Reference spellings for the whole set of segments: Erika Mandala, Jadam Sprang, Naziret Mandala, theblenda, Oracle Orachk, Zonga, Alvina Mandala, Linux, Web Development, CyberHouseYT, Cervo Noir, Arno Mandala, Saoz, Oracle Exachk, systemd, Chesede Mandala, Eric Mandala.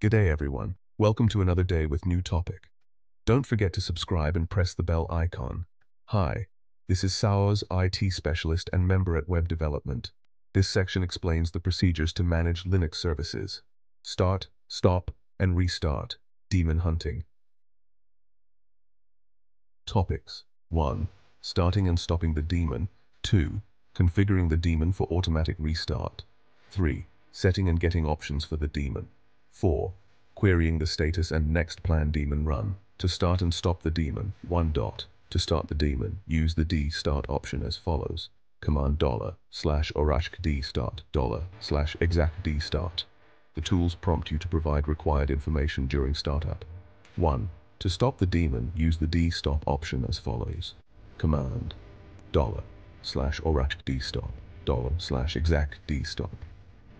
Good day, everyone. Welcome to another day with new topic. Don't forget to subscribe and press the bell icon. Hi, this is Saoz, IT specialist and member at Web Development. This section explains the procedures to manage Linux services. Start, stop, and restart. Daemon hunting. Topics: 1. Starting and stopping the daemon. 2. Configuring the daemon for automatic restart. 3. Setting and getting options for the daemon. 4. Querying the status and next plan daemon run. To start and stop the daemon, 1. To start the daemon, use the dstart option as follows. Command $/Orachk dstart $/Exachk dstart. The tools prompt you to provide required information during startup. 1. To stop the daemon, use the dstop option as follows. Command $/Orachk dstop $/Exachk dstop.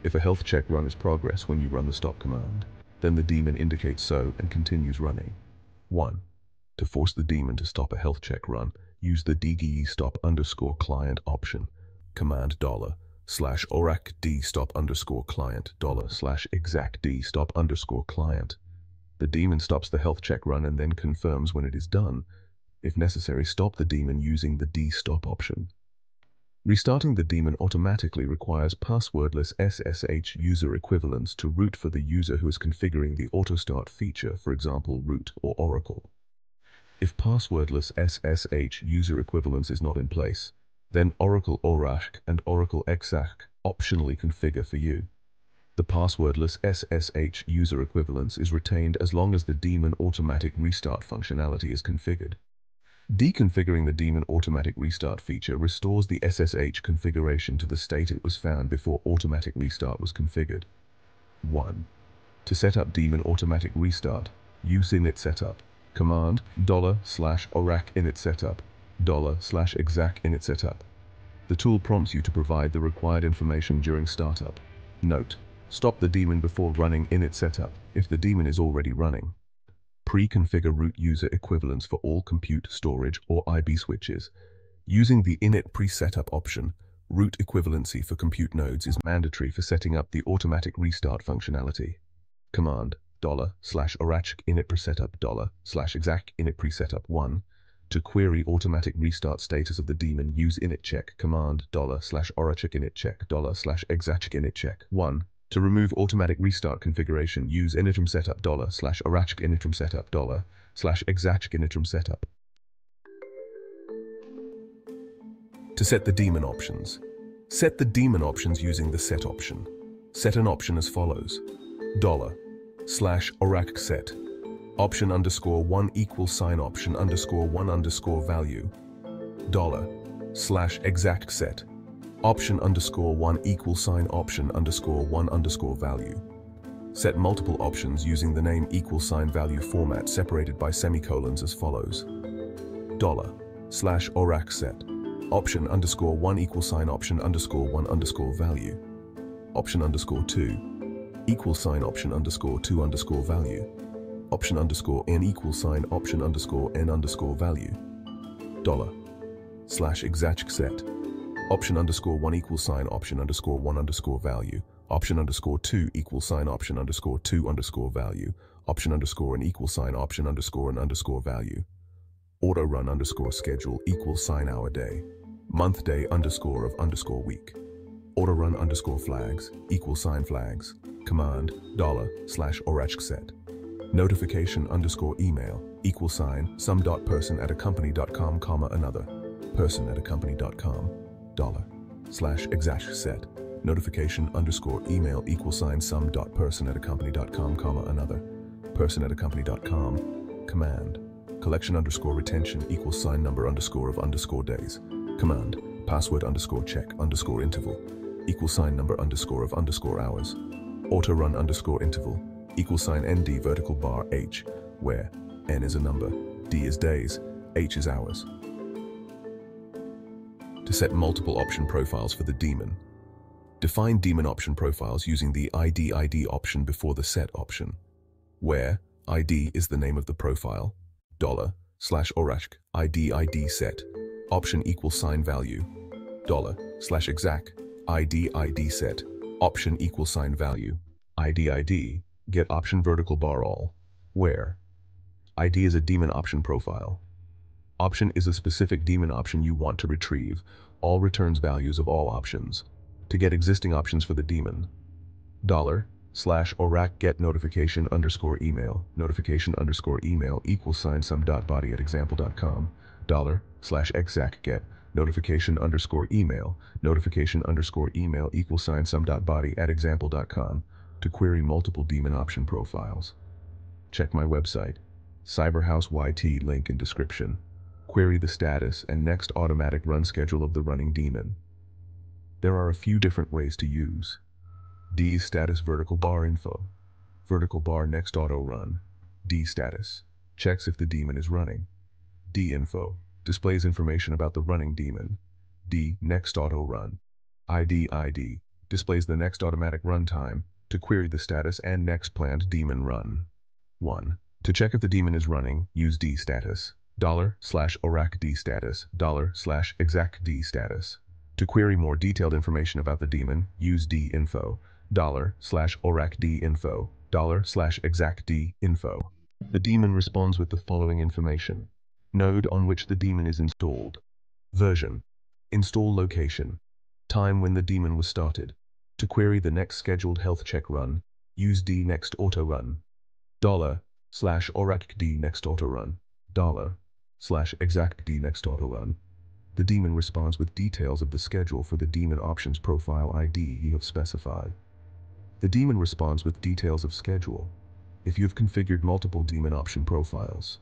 If a health check runs progress when you run the stop command, then the daemon indicates so and continues running. 1. To force the daemon to stop a health check run, use the dgestop_client option. Command $/Orachk dstop_client $/Exachk dstop_client. The daemon stops the health check run and then confirms when it is done. If necessary, stop the daemon using the dstop option. Restarting the daemon automatically requires passwordless SSH user equivalents to root for the user who is configuring the auto-start feature, for example, root or Oracle. If passwordless SSH user equivalents is not in place, then Oracle Orachk and Oracle Exachk optionally configure for you. The passwordless SSH user equivalents is retained as long as the daemon automatic restart functionality is configured. Deconfiguring the daemon automatic restart feature restores the SSH configuration to the state it was found before automatic restart was configured. 1. To set up daemon automatic restart, use init setup. Command $/Orachk init setup $/Exachk init setup. The tool prompts you to provide the required information during startup. Note: stop the daemon before running init setup if the daemon is already running. Pre-configure root user equivalents for all compute, storage, or IB switches. Using the init pre-setup option, root equivalency for compute nodes is mandatory for setting up the automatic restart functionality. Command $/Orachk init pre-setup $/Exachk init pre-setup 1. To query automatic restart status of the daemon, use init check. Command $/Orachk init check $/Exachk init check 1. To remove automatic restart configuration, use initrum setup $/Orachk initrum setup $/Exachk initrum setup. To set the daemon options. Set the daemon options using the set option. Set an option as follows. $/Orachk set option _1 equals sign option _1 _value $/Exachk set option _1 equal sign option _1 _value. Set multiple options using the name equal sign value format separated by semicolons as follows. $/Orachk set option _1 equal sign option _1 _value. Option _2 equal sign option _2 _value. Option $n equal sign option $n $value. $/Exachk set option _1 equal sign option _1 _value. Option _2 equal sign option _2 _value. Option _n equal sign option _n _value. Auto run _schedule equal sign hour day. Month day of week. Auto run flags equal sign flags. Command $/Orachk set. Notification email equal sign some.person@a company.com, another. person@a company.com. $/Exachk set notification email equal sign some.person@a company.com, another. person@a company.com. Command collection retention equal sign number of days. Command password check interval equal sign number of hours. Auto run interval equal sign nd vertical bar h, where n is a number, d is days, h is hours. To set multiple option profiles for the daemon. Define daemon option profiles using the id option before the set option, where id is the name of the profile, $/Orachk id set, option equal sign value, $/Exachk id set, option equal sign value, id get option vertical bar all, where ID is a daemon option profile. Option is a specific daemon option you want to retrieve. All returns values of all options. To get existing options for the daemon, $/Orachk get notification_email, notification_email = sum.body@example.com, $/Exachk get notification_email, notification_email = sum.body@example.com to query multiple daemon option profiles. Check my website, CyberHouseYT, link in description. Query the status and next automatic run schedule of the running daemon. There are a few different ways to use. D status vertical bar info, vertical bar next auto run. D status checks if the daemon is running. D info displays information about the running daemon. D next auto run. ID displays the next automatic run time to query the status and next planned daemon run. 1. To check if the daemon is running, use D status $/Orachk D status $/Exachk D status. To query more detailed information about the daemon, use D info, $/Orachk D info, $/Exachk D info. The daemon responds with the following information: node on which the daemon is installed, version, install location, time when the daemon was started. To query the next scheduled health check run, use D next auto run, $/Orachk D next auto run, $/Exachk D next auto run. The daemon responds with details of the schedule for the daemon options profile ID you have specified. The daemon responds with details of schedule. If you have configured multiple daemon option profiles,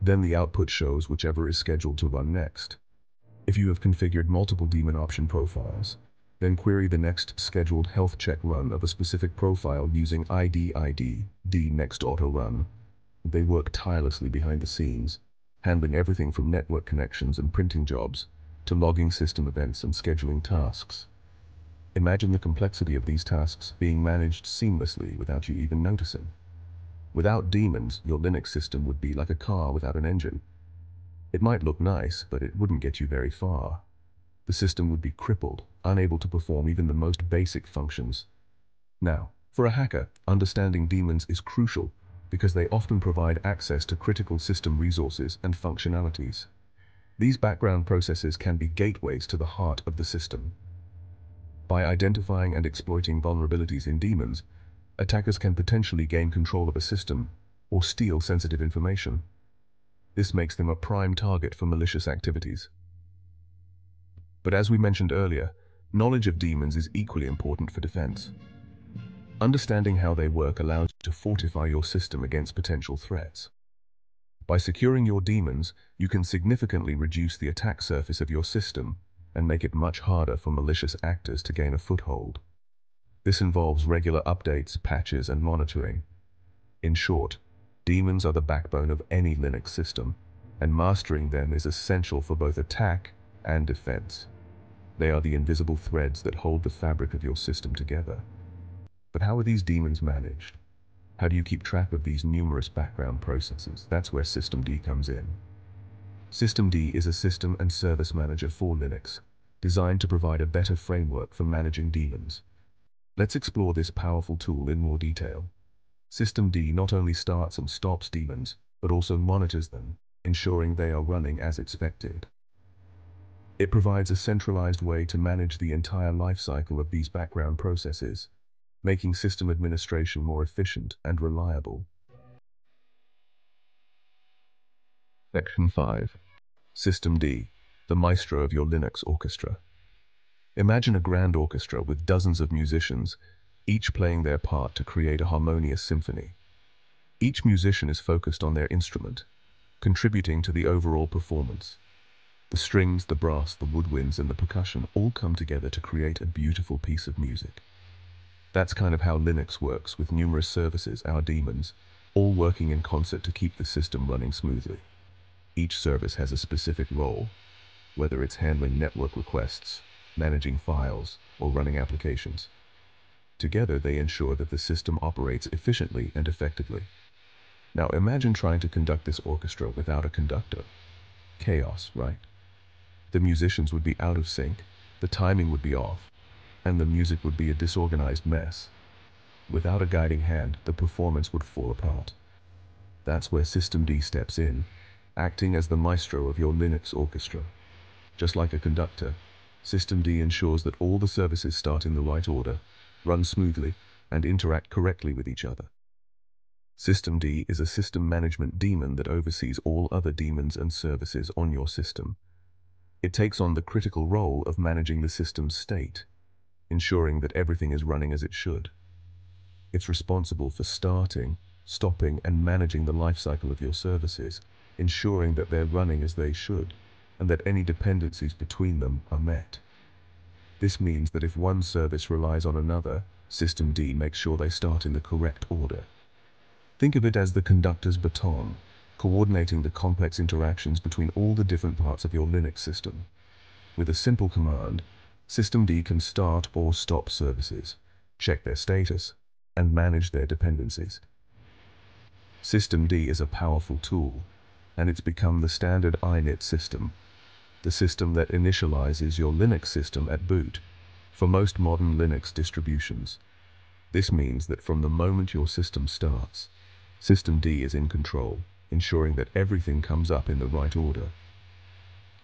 then the output shows whichever is scheduled to run next. If you have configured multiple daemon option profiles, then query the next scheduled health check run of a specific profile using ID, D next auto run. They work tirelessly behind the scenes, handling everything from network connections and printing jobs to logging system events and scheduling tasks. Imagine the complexity of these tasks being managed seamlessly without you even noticing. Without daemons, your Linux system would be like a car without an engine. It might look nice, but it wouldn't get you very far. The system would be crippled, unable to perform even the most basic functions. Now, for a hacker, understanding daemons is crucial, because they often provide access to critical system resources and functionalities. These background processes can be gateways to the heart of the system. By identifying and exploiting vulnerabilities in daemons, attackers can potentially gain control of a system or steal sensitive information. This makes them a prime target for malicious activities. But as we mentioned earlier, knowledge of daemons is equally important for defense. Understanding how they work allows you to fortify your system against potential threats. By securing your daemons, you can significantly reduce the attack surface of your system and make it much harder for malicious actors to gain a foothold. This involves regular updates, patches, and monitoring. In short, daemons are the backbone of any Linux system, and mastering them is essential for both attack and defense. They are the invisible threads that hold the fabric of your system together. But how are these daemons managed? How do you keep track of these numerous background processes? That's where systemd comes in. Systemd is a system and service manager for Linux, designed to provide a better framework for managing daemons. Let's explore this powerful tool in more detail. Systemd not only starts and stops daemons, but also monitors them, ensuring they are running as expected. It provides a centralized way to manage the entire lifecycle of these background processes, making system administration more efficient and reliable. Section 5. Systemd, the maestro of your Linux orchestra. Imagine a grand orchestra with dozens of musicians, each playing their part to create a harmonious symphony. Each musician is focused on their instrument, contributing to the overall performance. The strings, the brass, the woodwinds, and the percussion all come together to create a beautiful piece of music. That's kind of how Linux works, with numerous services, our daemons, all working in concert to keep the system running smoothly. Each service has a specific role, whether it's handling network requests, managing files, or running applications. Together, they ensure that the system operates efficiently and effectively. Now imagine trying to conduct this orchestra without a conductor. Chaos, right? The musicians would be out of sync, the timing would be off, and the music would be a disorganized mess. Without a guiding hand, the performance would fall apart. That's where systemd steps in, acting as the maestro of your Linux orchestra. Just like a conductor, systemd ensures that all the services start in the right order, run smoothly, and interact correctly with each other. Systemd is a system management daemon that oversees all other daemons and services on your system. It takes on the critical role of managing the system's state, ensuring that everything is running as it should. It's responsible for starting, stopping, and managing the lifecycle of your services, ensuring that they're running as they should, and that any dependencies between them are met. This means that if one service relies on another, systemd makes sure they start in the correct order. Think of it as the conductor's baton, coordinating the complex interactions between all the different parts of your Linux system. With a simple command, systemd can start or stop services, check their status, and manage their dependencies. Systemd is a powerful tool, and it's become the standard init system, the system that initializes your Linux system at boot for most modern Linux distributions. This means that from the moment your system starts, systemd is in control, ensuring that everything comes up in the right order.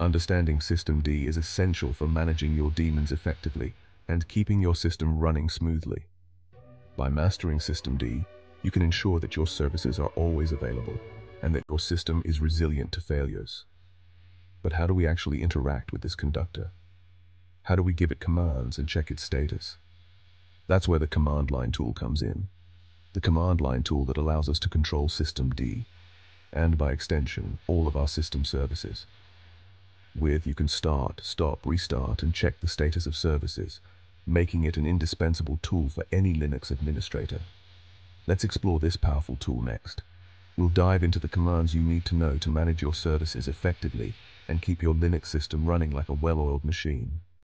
Understanding systemd is essential for managing your daemons effectively and keeping your system running smoothly. By mastering systemd, you can ensure that your services are always available and that your system is resilient to failures. But how do we actually interact with this conductor? How do we give it commands and check its status? That's where the command line tool comes in. The command line tool that allows us to control systemd, and by extension, all of our system services. With you can start, stop, restart, and check the status of services, making it an indispensable tool for any Linux administrator. Let's explore this powerful tool next. We'll dive into the commands you need to know to manage your services effectively and keep your Linux system running like a well-oiled machine.